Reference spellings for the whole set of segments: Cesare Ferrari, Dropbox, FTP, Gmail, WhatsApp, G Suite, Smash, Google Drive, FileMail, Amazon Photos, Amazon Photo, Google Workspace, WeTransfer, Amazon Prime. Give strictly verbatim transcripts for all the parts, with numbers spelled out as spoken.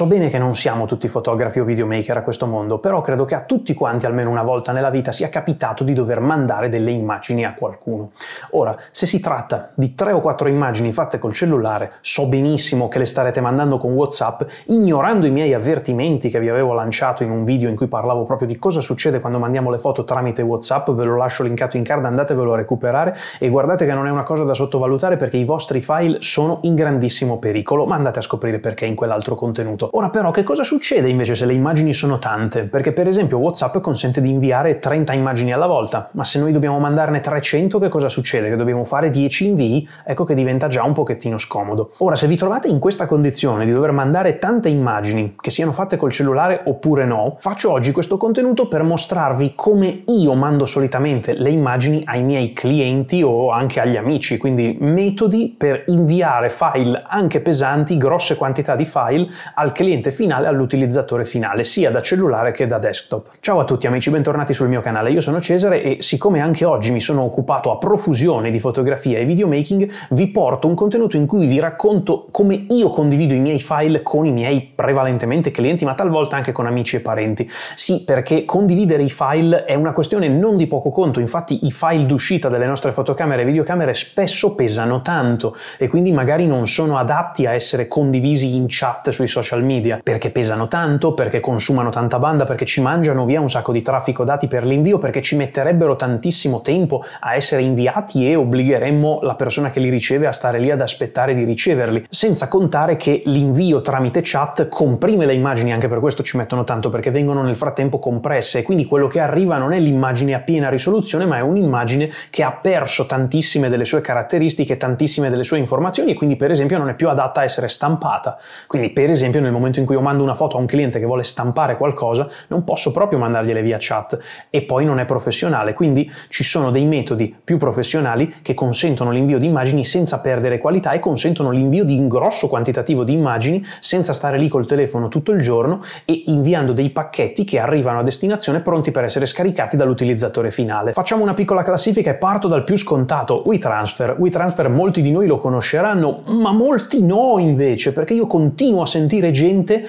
So bene che non siamo tutti fotografi o videomaker a questo mondo, però credo che a tutti quanti almeno una volta nella vita sia capitato di dover mandare delle immagini a qualcuno. Ora, se si tratta di tre o quattro immagini fatte col cellulare, so benissimo che le starete mandando con WhatsApp, ignorando i miei avvertimenti che vi avevo lanciato in un video in cui parlavo proprio di cosa succede quando mandiamo le foto tramite WhatsApp. Ve lo lascio linkato in card, andatevelo a recuperare e guardate che non è una cosa da sottovalutare, perché i vostri file sono in grandissimo pericolo, ma andate a scoprire perché in quell'altro contenuto. Ora però, che cosa succede invece se le immagini sono tante? Perché per esempio WhatsApp consente di inviare trenta immagini alla volta, ma se noi dobbiamo mandarne trecento, che cosa succede? Che dobbiamo fare dieci invii? Ecco che diventa già un pochettino scomodo. Ora, se vi trovate in questa condizione di dover mandare tante immagini, che siano fatte col cellulare oppure no, faccio oggi questo contenuto per mostrarvi come io mando solitamente le immagini ai miei clienti o anche agli amici, quindi metodi per inviare file anche pesanti, grosse quantità di file, al cliente finale, all'utilizzatore finale, sia da cellulare che da desktop. Ciao a tutti amici, bentornati sul mio canale, io sono Cesare e siccome anche oggi mi sono occupato a profusione di fotografia e videomaking, vi porto un contenuto in cui vi racconto come io condivido i miei file con i miei prevalentemente clienti, ma talvolta anche con amici e parenti. Sì, perché condividere i file è una questione non di poco conto, infatti i file d'uscita delle nostre fotocamere e videocamere spesso pesano tanto e quindi magari non sono adatti a essere condivisi in chat sui social media, perché pesano tanto, perché consumano tanta banda, perché ci mangiano via un sacco di traffico dati per l'invio, perché ci metterebbero tantissimo tempo a essere inviati e obbligheremmo la persona che li riceve a stare lì ad aspettare di riceverli, senza contare che l'invio tramite chat comprime le immagini, anche per questo ci mettono tanto, perché vengono nel frattempo compresse e quindi quello che arriva non è l'immagine a piena risoluzione, ma è un'immagine che ha perso tantissime delle sue caratteristiche, tantissime delle sue informazioni e quindi per esempio non è più adatta a essere stampata. Quindi per esempio nel momento in cui io mando una foto a un cliente che vuole stampare qualcosa, non posso proprio mandargliele via chat e poi non è professionale, quindi ci sono dei metodi più professionali che consentono l'invio di immagini senza perdere qualità e consentono l'invio di un grosso quantitativo di immagini senza stare lì col telefono tutto il giorno e inviando dei pacchetti che arrivano a destinazione pronti per essere scaricati dall'utilizzatore finale. Facciamo una piccola classifica e parto dal più scontato, WeTransfer. WeTransfer molti di noi lo conosceranno, ma molti no invece, perché io continuo a sentire gente,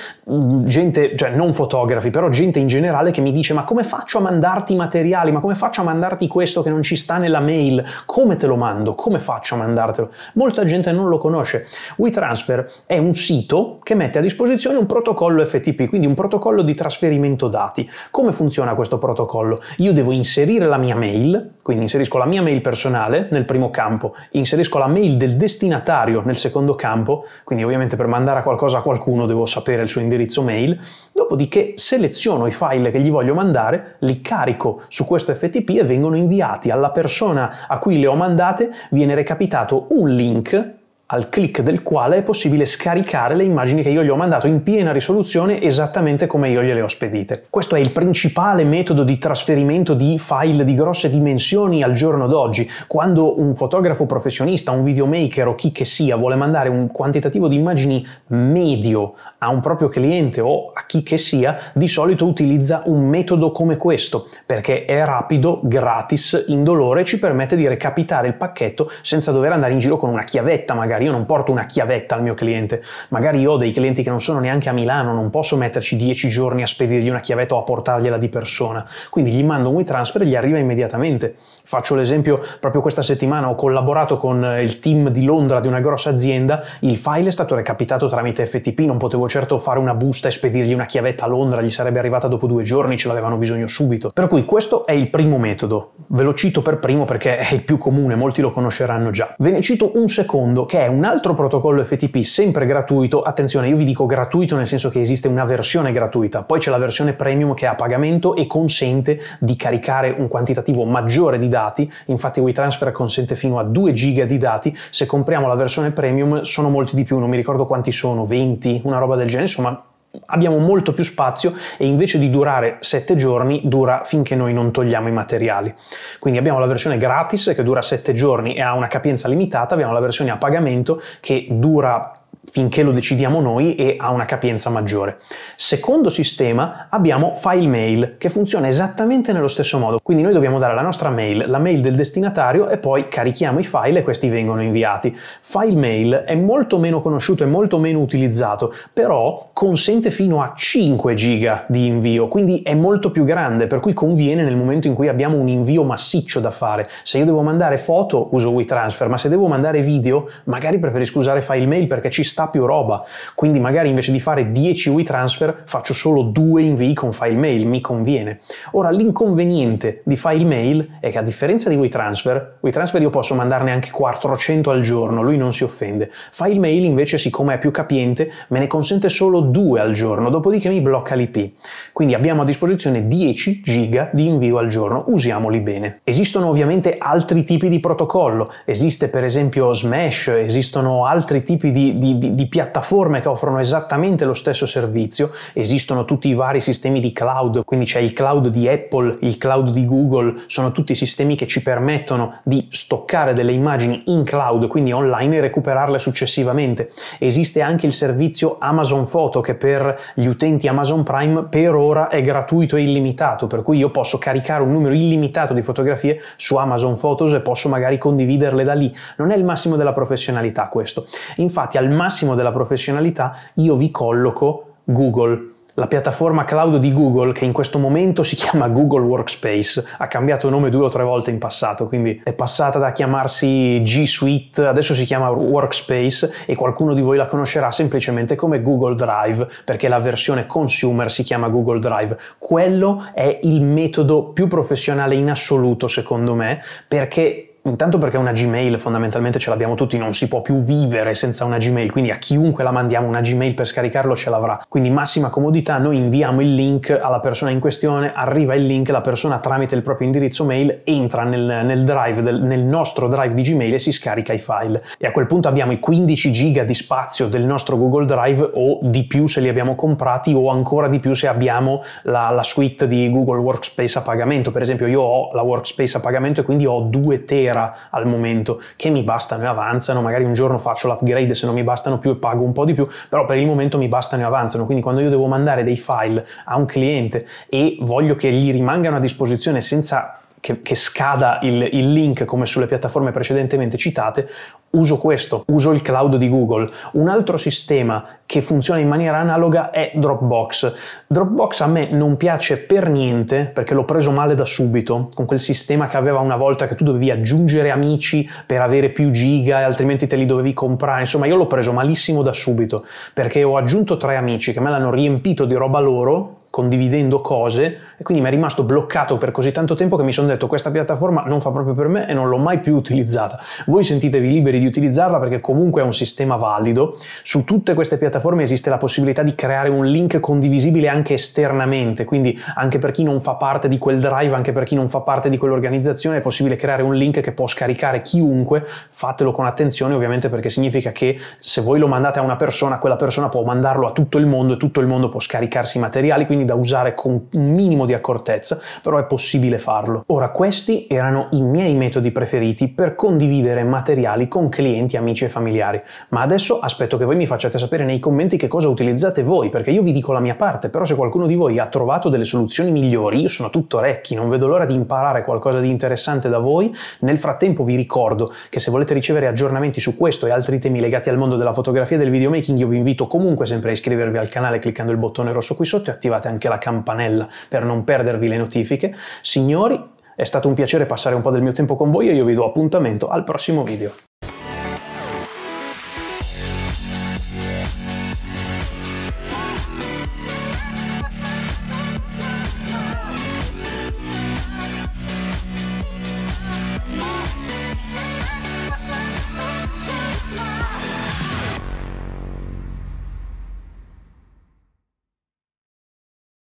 gente, cioè non fotografi, però gente in generale che mi dice: ma come faccio a mandarti i materiali? Ma come faccio a mandarti questo che non ci sta nella mail? Come te lo mando? Come faccio a mandartelo? Molta gente non lo conosce. WeTransfer è un sito che mette a disposizione un protocollo F T P, quindi un protocollo di trasferimento dati. Come funziona questo protocollo? Io devo inserire la mia mail, quindi inserisco la mia mail personale nel primo campo, inserisco la mail del destinatario nel secondo campo, quindi ovviamente per mandare qualcosa a qualcuno devo sapere il suo indirizzo mail, dopodiché seleziono i file che gli voglio mandare, li carico su questo F T P e vengono inviati alla persona a cui le ho mandate, viene recapitato un link al click del quale è possibile scaricare le immagini che io gli ho mandato in piena risoluzione esattamente come io gliele ho spedite. Questo è il principale metodo di trasferimento di file di grosse dimensioni al giorno d'oggi. Quando un fotografo professionista, un videomaker o chi che sia vuole mandare un quantitativo di immagini medio a un proprio cliente o a chi che sia, di solito utilizza un metodo come questo, perché è rapido, gratis, indolore e ci permette di recapitare il pacchetto senza dover andare in giro con una chiavetta magari. Io non porto una chiavetta al mio cliente, magari io ho dei clienti che non sono neanche a Milano, non posso metterci dieci giorni a spedirgli una chiavetta o a portargliela di persona, quindi gli mando un WeTransfer e gli arriva immediatamente. Faccio l'esempio, proprio questa settimana ho collaborato con il team di Londra di una grossa azienda, il file è stato recapitato tramite F T P, non potevo certo fare una busta e spedirgli una chiavetta a Londra, gli sarebbe arrivata dopo due giorni, ce l'avevano bisogno subito. Per cui questo è il primo metodo, ve lo cito per primo perché è il più comune, molti lo conosceranno già. Ve ne cito un secondo che è un altro protocollo F T P sempre gratuito. Attenzione, io vi dico gratuito nel senso che esiste una versione gratuita, poi c'è la versione premium che è a pagamento e consente di caricare un quantitativo maggiore di dati, infatti WeTransfer consente fino a due giga di dati, se compriamo la versione premium sono molti di più, non mi ricordo quanti sono, venti, una roba del genere, insomma abbiamo molto più spazio e invece di durare sette giorni dura finché noi non togliamo i materiali. Quindi abbiamo la versione gratis che dura sette giorni e ha una capienza limitata, abbiamo la versione a pagamento che dura finché lo decidiamo noi e ha una capienza maggiore. Secondo sistema abbiamo FileMail, che funziona esattamente nello stesso modo, quindi noi dobbiamo dare la nostra mail, la mail del destinatario e poi carichiamo i file e questi vengono inviati. FileMail è molto meno conosciuto e molto meno utilizzato, però consente fino a cinque giga di invio, quindi è molto più grande, per cui conviene nel momento in cui abbiamo un invio massiccio da fare. Se io devo mandare foto uso WeTransfer, ma se devo mandare video magari preferisco usare FileMail perché ci sta più roba, quindi magari invece di fare dieci WeTransfer faccio solo due invii con FileMail, mi conviene. Ora, l'inconveniente di FileMail è che a differenza di WeTransfer, WeTransfer io posso mandarne anche quattrocento al giorno, lui non si offende. FileMail invece, siccome è più capiente, me ne consente solo due al giorno, dopodiché mi blocca l'I P. Quindi abbiamo a disposizione dieci giga di invio al giorno, usiamoli bene. Esistono ovviamente altri tipi di protocollo, esiste per esempio Smash, esistono altri tipi di, di, di, di piattaforme che offrono esattamente lo stesso servizio, esistono tutti i vari sistemi di cloud, quindi c'è il cloud di Apple, il cloud di Google, sono tutti sistemi che ci permettono di stoccare delle immagini in cloud, quindi online, e recuperarle successivamente. Esiste anche il servizio Amazon Photo, che per gli utenti Amazon Prime per ora è gratuito e illimitato, per cui io posso caricare un numero illimitato di fotografie su Amazon Photos e posso magari condividerle da lì. Non è il massimo della professionalità questo, infatti al massimo della professionalità io vi colloco Google. La piattaforma cloud di Google, che in questo momento si chiama Google Workspace, ha cambiato nome due o tre volte in passato, quindi è passata da chiamarsi G Suite, adesso si chiama Workspace, e qualcuno di voi la conoscerà semplicemente come Google Drive, perché la versione consumer si chiama Google Drive. Quello è il metodo più professionale in assoluto, secondo me, perché... Intanto perché una Gmail fondamentalmente ce l'abbiamo tutti, non si può più vivere senza una Gmail, quindi a chiunque la mandiamo una Gmail per scaricarlo ce l'avrà. Quindi massima comodità, noi inviamo il link alla persona in questione, arriva il link, la persona tramite il proprio indirizzo mail entra nel, nel, drive, del, nel nostro drive di Gmail e si scarica i file. E a quel punto abbiamo i quindici giga di spazio del nostro Google Drive, o di più se li abbiamo comprati, o ancora di più se abbiamo la, la suite di Google Workspace a pagamento. Per esempio io ho la Workspace a pagamento e quindi ho due tera al momento, che mi bastano e avanzano. Magari un giorno faccio l'upgrade se non mi bastano più e pago un po' di più, però per il momento mi bastano e avanzano. Quindi quando io devo mandare dei file a un cliente e voglio che gli rimangano a disposizione senza che, che scada il, il link come sulle piattaforme precedentemente citate, uso questo, uso il cloud di Google. Un altro sistema che funziona in maniera analoga è Dropbox. Dropbox a me non piace per niente, perché l'ho preso male da subito, con quel sistema che aveva una volta che tu dovevi aggiungere amici per avere più giga e altrimenti te li dovevi comprare. Insomma, io l'ho preso malissimo da subito, perché ho aggiunto tre amici che me l'hanno riempito di roba loro, condividendo cose, e quindi mi è rimasto bloccato per così tanto tempo che mi sono detto: questa piattaforma non fa proprio per me, e non l'ho mai più utilizzata. Voi sentitevi liberi di utilizzarla, perché comunque è un sistema valido. Su tutte queste piattaforme esiste la possibilità di creare un link condivisibile anche esternamente, quindi anche per chi non fa parte di quel drive, anche per chi non fa parte di quell'organizzazione è possibile creare un link che può scaricare chiunque. Fatelo con attenzione ovviamente, perché significa che se voi lo mandate a una persona, quella persona può mandarlo a tutto il mondo e tutto il mondo può scaricarsi i materiali, quindi da usare con un minimo di accortezza, però è possibile farlo. Ora, questi erano i miei metodi preferiti per condividere materiali con clienti, amici e familiari, ma adesso aspetto che voi mi facciate sapere nei commenti che cosa utilizzate voi, perché io vi dico la mia parte, però se qualcuno di voi ha trovato delle soluzioni migliori, io sono tutto orecchi, non vedo l'ora di imparare qualcosa di interessante da voi. Nel frattempo vi ricordo che se volete ricevere aggiornamenti su questo e altri temi legati al mondo della fotografia e del videomaking, io vi invito comunque sempre a iscrivervi al canale cliccando il bottone rosso qui sotto e attivate anche la campanella per non perdervi le notifiche. Signori, è stato un piacere passare un po' del mio tempo con voi e io vi do appuntamento al prossimo video.